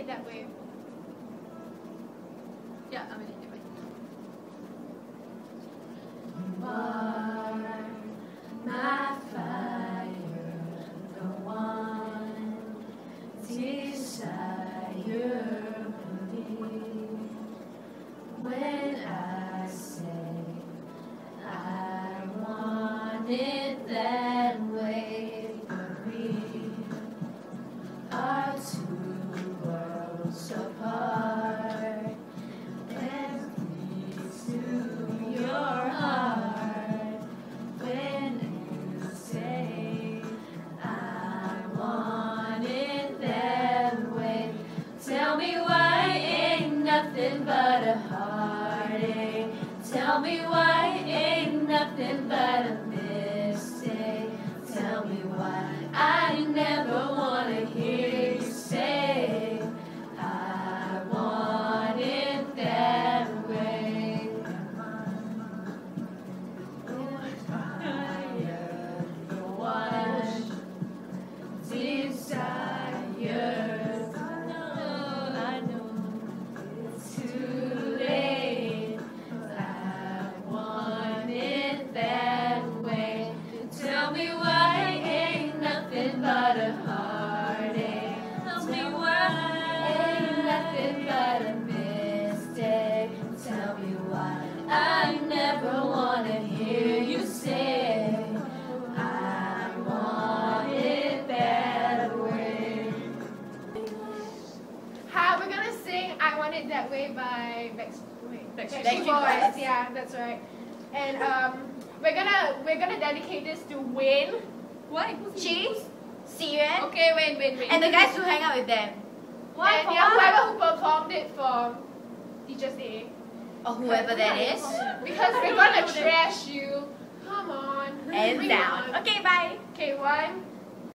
made that wave. Yeah, I'm gonna do it. You are my fire, the one desire for me. When I say I want it that way for me, our two worlds apart, and please to your heart. When you say I want it that way, tell me why ain't nothing but a heartache. Tell me why ain't nothing but a mistake. Tell me why I never want to hear you say I want it that way. The one desire. I know it's too late. I want it that way. Tell me why ain't nothing but a heartache. Tell me why ain't nothing but a mistake. Tell me why I never want to hear you say I want it that way. How we're gonna sing I Want It That Way by Backstreet Boys. Yeah, that's right. And we're gonna dedicate this to Wayne, Why? Chi, Siren, Okay, wait. and the guys who hang out with them. Why? And yeah, whoever who performed it for Teacher's Day. Or whoever that is. Because we're gonna trash you. Come on. And down. Okay, bye. Okay, one.